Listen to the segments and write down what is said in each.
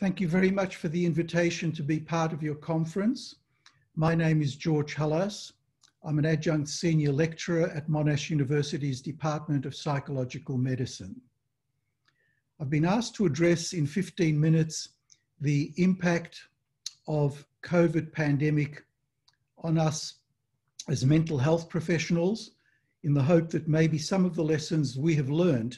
Thank you very much for the invitation to be part of your conference. My name is George Halasz. I'm an adjunct senior lecturer at Monash University's Department of Psychological Medicine. I've been asked to address in 15 minutes the impact of COVID pandemic on us as mental health professionals, in the hope that maybe some of the lessons we have learned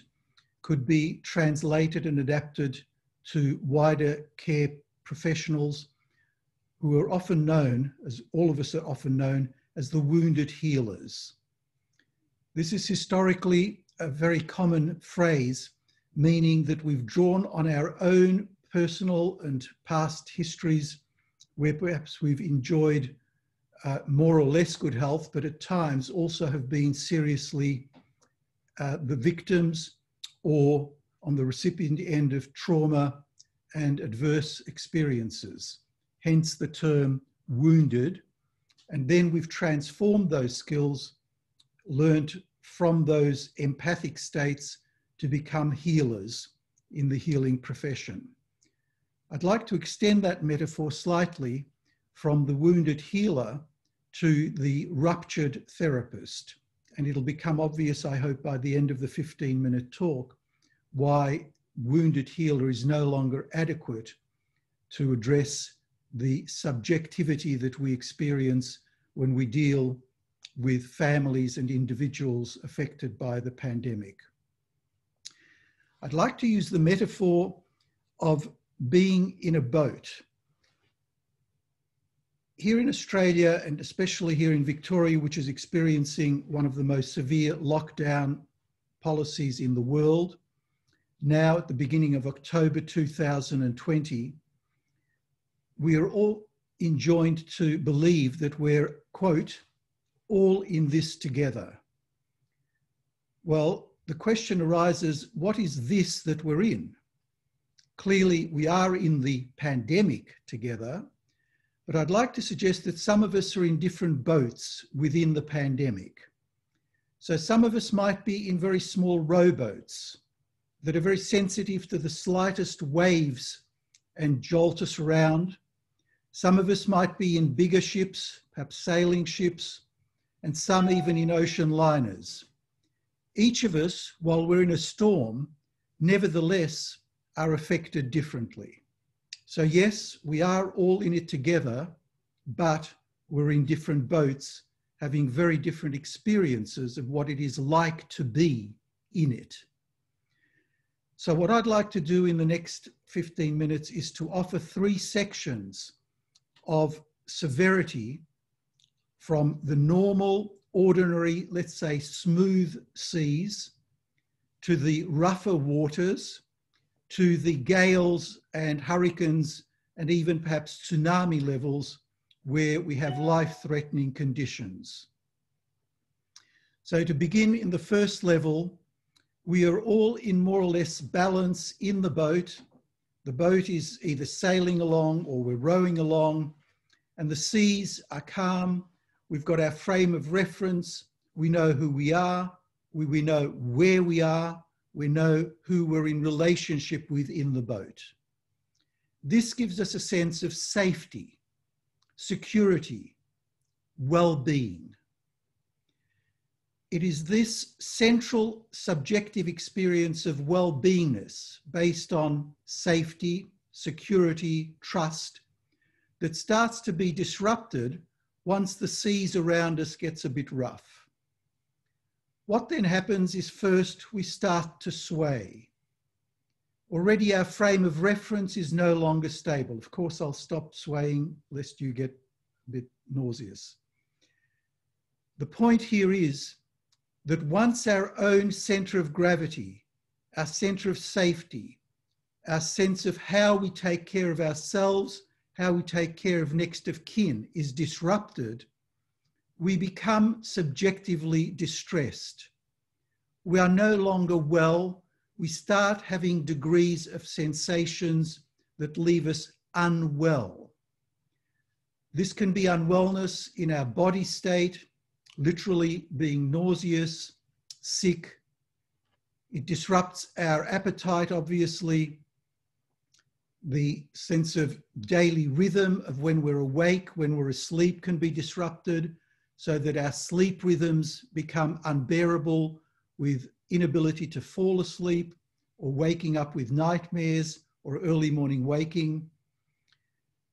could be translated and adapted to wider care professionals who are often known, as all of us are often known, as the wounded healers. This is historically a very common phrase, meaning that we've drawn on our own personal and past histories where perhaps we've enjoyed more or less good health, but at times also have been seriously the victims or on the recipient end of trauma and adverse experiences, hence the term wounded. And then we've transformed those skills, learnt from those empathic states to become healers in the healing profession. I'd like to extend that metaphor slightly from the wounded healer to the ruptured therapist. And it'll become obvious, I hope, by the end of the 15-minute talk, why wounded healer is no longer adequate to address the subjectivity that we experience when we deal with families and individuals affected by the pandemic. I'd like to use the metaphor of being in a boat. Here in Australia, and especially here in Victoria, which is experiencing one of the most severe lockdown policies in the world, now at the beginning of October 2020, we are all enjoined to believe that we're, quote, all in this together. Well, the question arises, what is this that we're in? Clearly, we are in the pandemic together, but I'd like to suggest that some of us are in different boats within the pandemic. So some of us might be in very small rowboats that are very sensitive to the slightest waves and jolt us around. Some of us might be in bigger ships, perhaps sailing ships, and some even in ocean liners. Each of us, while we're in a storm, nevertheless are affected differently. So yes, we are all in it together, but we're in different boats, having very different experiences of what it is like to be in it. So what I'd like to do in the next 15 minutes is to offer three sections of severity from the normal, ordinary, let's say smooth seas, to the rougher waters, to the gales and hurricanes, and even perhaps tsunami levels where we have life-threatening conditions. So to begin in the first level, we are all in more or less balance in the boat. The boat is either sailing along or we're rowing along, and the seas are calm. We've got our frame of reference. We know who we are. We know where we are. We know who we're in relationship with in the boat. This gives us a sense of safety, security, well-being. It is this central subjective experience of well-beingness based on safety, security, trust, that starts to be disrupted once the seas around us gets a bit rough. What then happens is first we start to sway. Already our frame of reference is no longer stable. Of course, I'll stop swaying lest you get a bit nauseous. The point here is that once our own center of gravity, our center of safety, our sense of how we take care of ourselves, how we take care of next of kin is disrupted, we become subjectively distressed. We are no longer well. We start having degrees of sensations that leave us unwell. This can be unwellness in our body state, literally being nauseous, sick. It disrupts our appetite, obviously. The sense of daily rhythm of when we're awake, when we're asleep can be disrupted, so that our sleep rhythms become unbearable with inability to fall asleep or waking up with nightmares or early morning waking.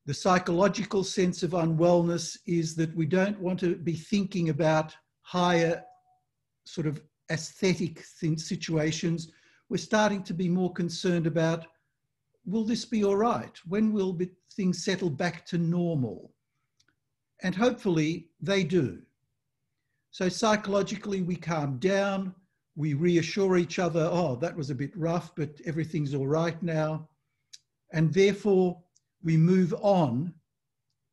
The psychological sense of unwellness is that we don't want to be thinking about higher sort of aesthetic situations. We're starting to be more concerned about, will this be all right? When will things settle back to normal? And hopefully they do. So psychologically we calm down, we reassure each other, oh, that was a bit rough, but everything's all right now. And therefore we move on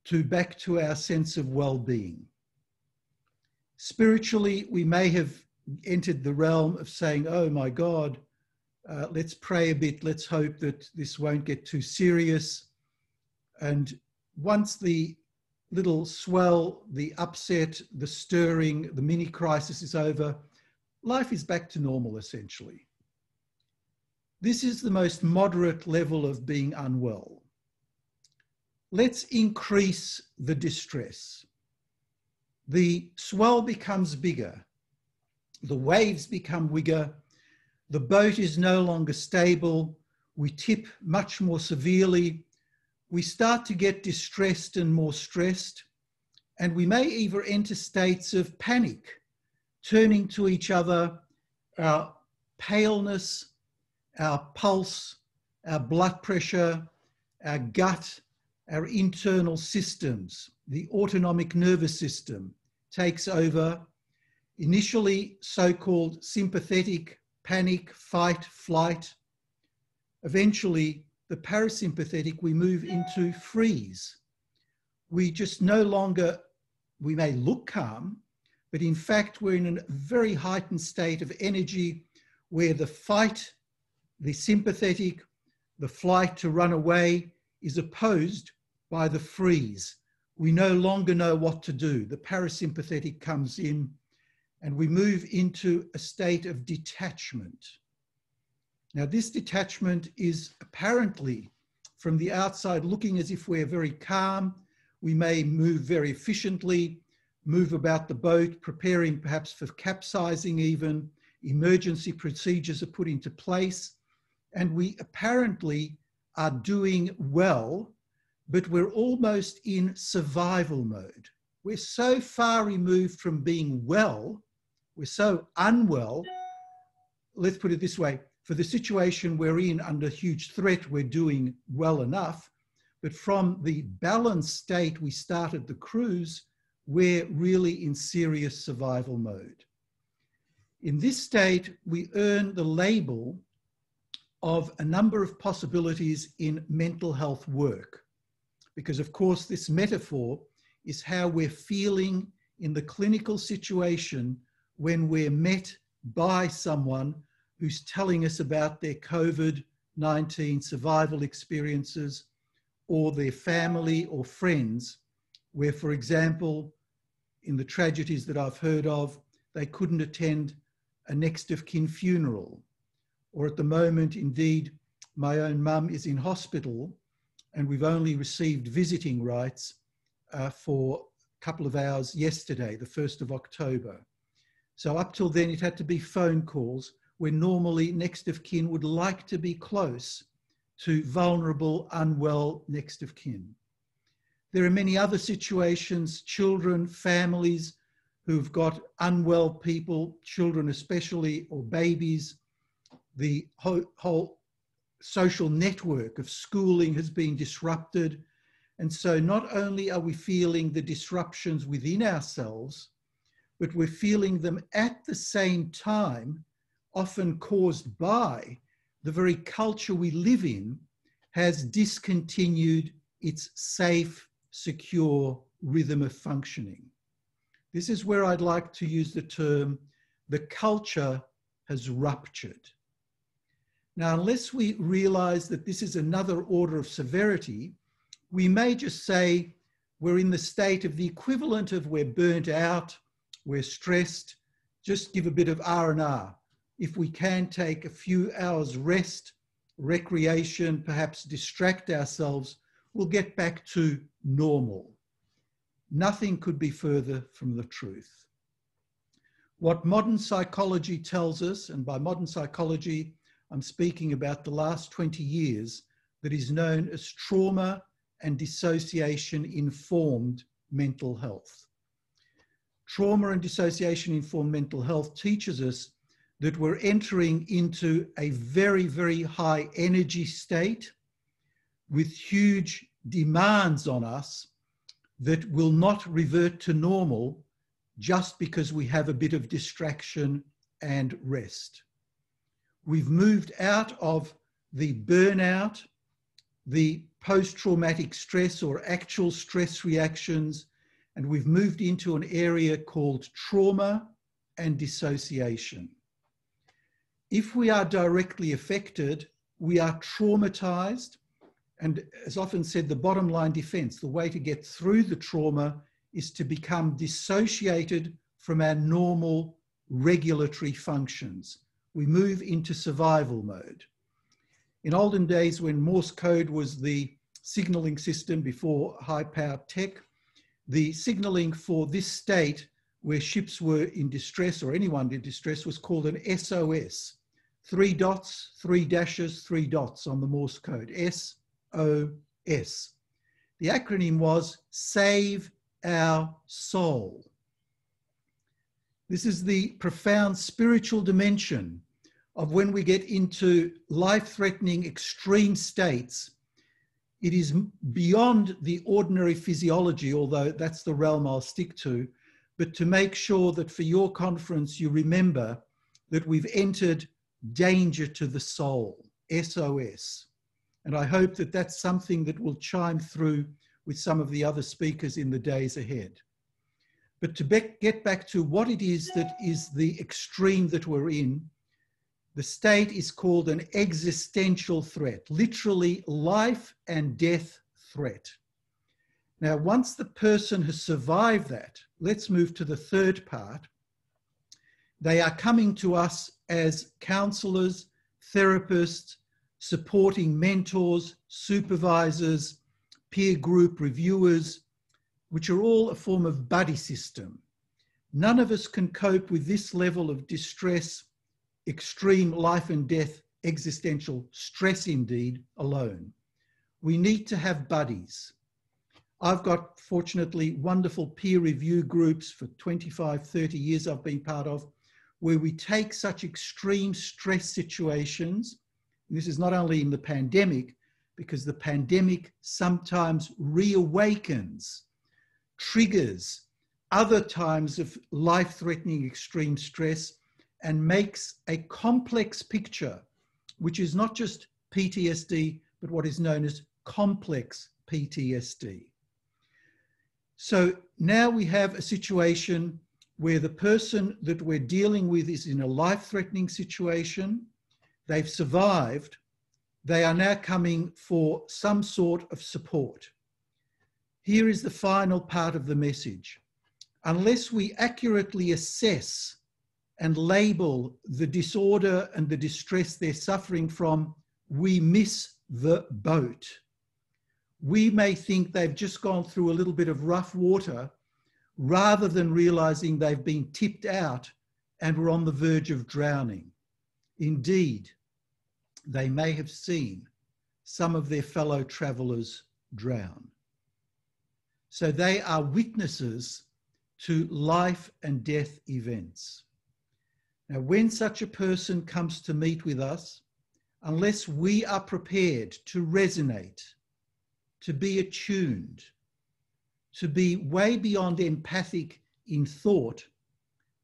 to back to our sense of well-being. Spiritually, we may have entered the realm of saying, oh my God, let's pray a bit, let's hope that this won't get too serious. And once the little swell, the upset, the stirring, the mini crisis is over, life is back to normal essentially. This is the most moderate level of being unwell. Let's increase the distress. The swell becomes bigger, the waves become bigger, the boat is no longer stable, we tip much more severely, we start to get distressed and more stressed, and we may even enter states of panic, turning to each other, our paleness, our pulse, our blood pressure, our gut, our internal systems, the autonomic nervous system takes over, initially so-called sympathetic panic, fight, flight. Eventually, the parasympathetic, we move into freeze. We just no longer, we may look calm, but in fact, we're in a very heightened state of energy where the fight, the sympathetic, the flight to run away is opposed by the freeze. We no longer know what to do. The parasympathetic comes in and we move into a state of detachment. Now, this detachment is apparently, from the outside, looking as if we're very calm. We may move very efficiently, move about the boat, preparing perhaps for capsizing even. Emergency procedures are put into place. And we apparently are doing well, but we're almost in survival mode. We're so far removed from being well, we're so unwell. Let's put it this way, for the situation we're in under huge threat, we're doing well enough, but from the balanced state we started the cruise, we're really in serious survival mode. In this state, we earn the label of a number of possibilities in mental health work, because of course this metaphor is how we're feeling in the clinical situation when we're met by someone who's telling us about their COVID-19 survival experiences or their family or friends, where, for example, in the tragedies that I've heard of, they couldn't attend a next of kin funeral. Or at the moment, indeed, my own mum is in hospital and we've only received visiting rights for a couple of hours yesterday, the 1st of October. So up till then, it had to be phone calls where normally next of kin would like to be close to vulnerable, unwell next of kin. There are many other situations, children, families who've got unwell people, children especially, or babies. The whole social network of schooling has been disrupted. And so not only are we feeling the disruptions within ourselves, but we're feeling them at the same time, often caused by the very culture we live in has discontinued its safe, secure rhythm of functioning. This is where I'd like to use the term, the culture has ruptured. Now, unless we realize that this is another order of severity, we may just say we're in the state of the equivalent of we're burnt out, we're stressed, just give a bit of R&R. If we can take a few hours rest, recreation, perhaps distract ourselves, we'll get back to normal. Nothing could be further from the truth. What modern psychology tells us, and by modern psychology, I'm speaking about the last 20 years, that is known as trauma and dissociation-informed mental health. Trauma and dissociation-informed mental health teaches us that we're entering into a very, very high energy state with huge demands on us that will not revert to normal just because we have a bit of distraction and rest. We've moved out of the burnout, the post-traumatic stress or actual stress reactions, and we've moved into an area called trauma and dissociation. If we are directly affected, we are traumatized. And as often said, the bottom line defense, the way to get through the trauma is to become dissociated from our normal regulatory functions. We move into survival mode. In olden days, when Morse code was the signaling system before high-power tech, the signaling for this state where ships were in distress or anyone in distress was called an SOS. 3 dots, 3 dashes, 3 dots on the Morse code, SOS. The acronym was Save Our Soul. This is the profound spiritual dimension of when we get into life-threatening extreme states. It is beyond the ordinary physiology, although that's the realm I'll stick to, but to make sure that for your conference, you remember that we've entered danger to the soul, SOS. And I hope that that's something that will chime through with some of the other speakers in the days ahead. But to get back to what it is that is the extreme that we're in, the state is called an existential threat, literally life and death threat. Now, once the person has survived that, let's move to the third part. They are coming to us as counselors, therapists, supporting mentors, supervisors, peer group reviewers, which are all a form of buddy system. None of us can cope with this level of distress, extreme life and death, existential stress indeed, alone. We need to have buddies. I've got, fortunately, wonderful peer review groups for 25, 30 years I've been part of, where we take such extreme stress situations. And this is not only in the pandemic, because the pandemic sometimes reawakens, triggers other times of life-threatening extreme stress and makes a complex picture, which is not just PTSD, but what is known as complex PTSD. So now we have a situation where the person that we're dealing with is in a life-threatening situation. They've survived. They are now coming for some sort of support. Here is the final part of the message. Unless we accurately assess and label the disorder and the distress they're suffering from, we miss the boat. We may think they've just gone through a little bit of rough water rather than realizing they've been tipped out and were on the verge of drowning. Indeed, they may have seen some of their fellow travelers drown. So they are witnesses to life and death events. Now, when such a person comes to meet with us, unless we are prepared to resonate, to be attuned, to be way beyond empathic in thought,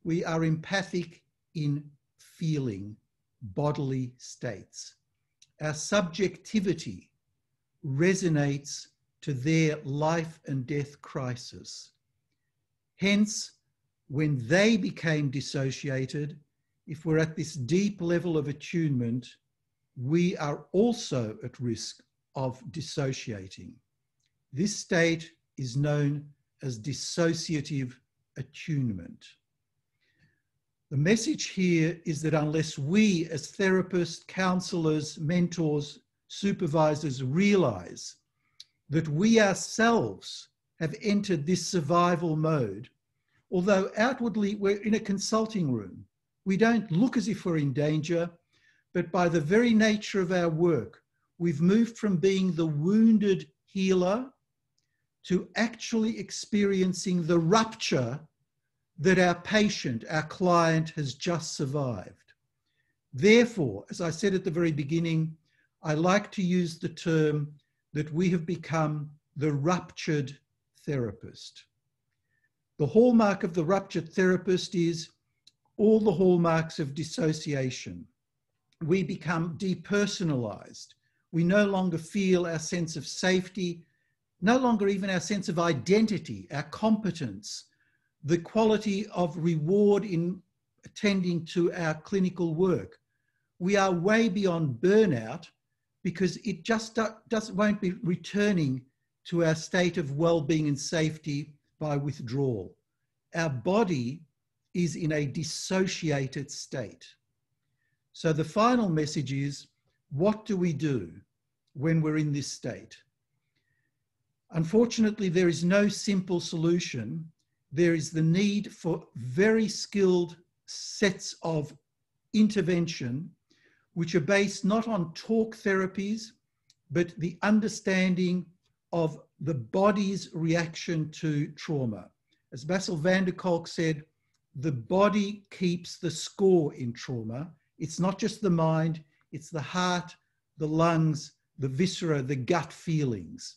we are empathic in feeling bodily states. Our subjectivity resonates to their life and death crisis. Hence, when they became dissociated, if we're at this deep level of attunement, we are also at risk of dissociating. This state is known as dissociative attunement. The message here is that unless we as therapists, counselors, mentors, supervisors realize that we ourselves have entered this survival mode, although outwardly we're in a consulting room, we don't look as if we're in danger, but by the very nature of our work, we've moved from being the wounded healer to actually experiencing the rupture that our patient, our client has just survived. Therefore, as I said at the very beginning, I like to use the term that we have become the ruptured therapist. The hallmark of the ruptured therapist is all the hallmarks of dissociation. We become depersonalized. We no longer feel our sense of safety, no longer even our sense of identity, our competence, the quality of reward in attending to our clinical work. We are way beyond burnout because it just won't be returning to our state of well-being and safety by withdrawal. Our body is in a dissociated state. So the final message is, what do we do when we're in this state? Unfortunately, there is no simple solution. There is the need for very skilled sets of intervention, which are based not on talk therapies, but the understanding of the body's reaction to trauma. As Basil van der Kolk said, the body keeps the score in trauma. It's not just the mind, it's the heart, the lungs, the viscera, the gut feelings.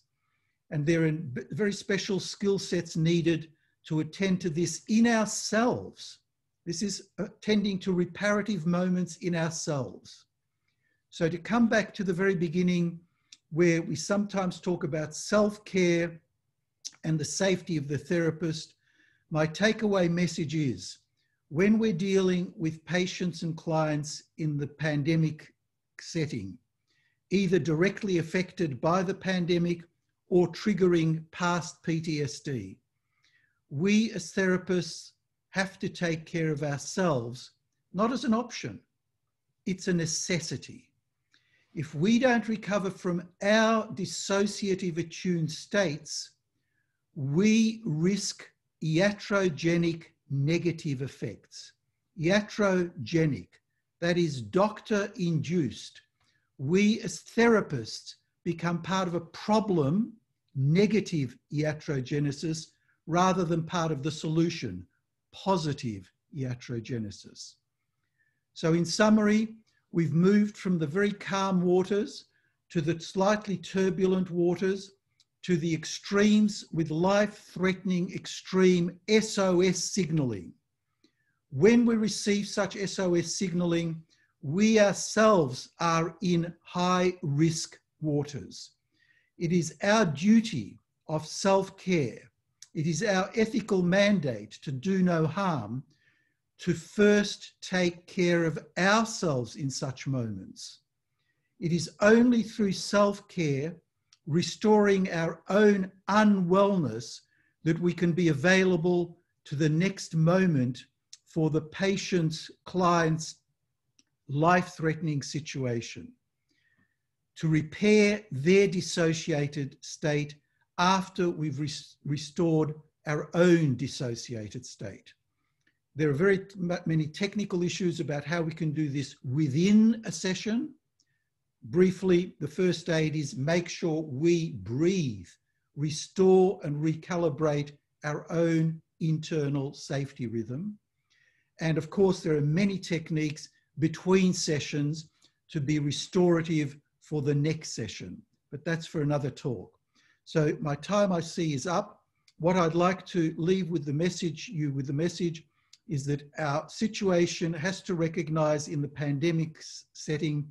And there are very special skill sets needed to attend to this in ourselves. This is attending to reparative moments in ourselves. So to come back to the very beginning, where we sometimes talk about self-care and the safety of the therapist, my takeaway message is, when we're dealing with patients and clients in the pandemic setting, either directly affected by the pandemic or triggering past PTSD, we as therapists have to take care of ourselves, not as an option, it's a necessity. If we don't recover from our dissociative attuned states, we risk iatrogenic negative effects. Iatrogenic, that is doctor-induced. We as therapists become part of a problem, negative iatrogenesis, rather than part of the solution, positive iatrogenesis. So in summary, we've moved from the very calm waters to the slightly turbulent waters, to the extremes with life-threatening extreme SOS signalling. When we receive such SOS signalling, we ourselves are in high-risk waters. It is our duty of self-care, it is our ethical mandate to do no harm, to first take care of ourselves in such moments. It is only through self-care, restoring our own unwellness, that we can be available to the next moment for the patient's, client's life-threatening situation, to repair their dissociated state after we've restored our own dissociated state. There are very many technical issues about how we can do this within a session. Briefly, the first aid is make sure we breathe, restore and recalibrate our own internal safety rhythm. And of course, there are many techniques between sessions to be restorative for the next session, but that's for another talk. So my time, I see, is up. What I'd like to leave with the message, is that our situation has to recognize in the pandemic setting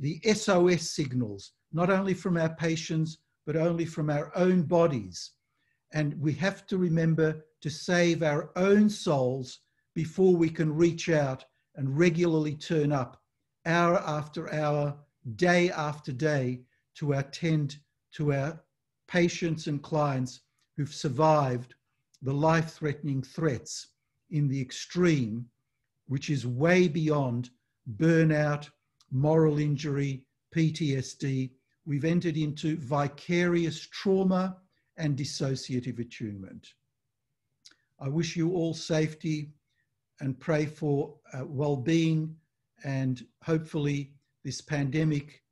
the SOS signals, not only from our patients, but only from our own bodies. And we have to remember to save our own souls before we can reach out and regularly turn up hour after hour, day after day, to attend to our patients and clients who've survived the life-threatening threats in the extreme which is way beyond burnout, moral injury, PTSD. We've entered into vicarious trauma and dissociative attunement. I wish you all safety and pray for well-being, and hopefully this pandemic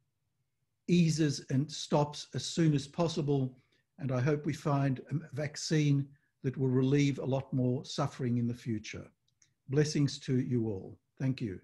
eases and stops as soon as possible. And I hope we find a vaccine that will relieve a lot more suffering in the future. Blessings to you all. Thank you.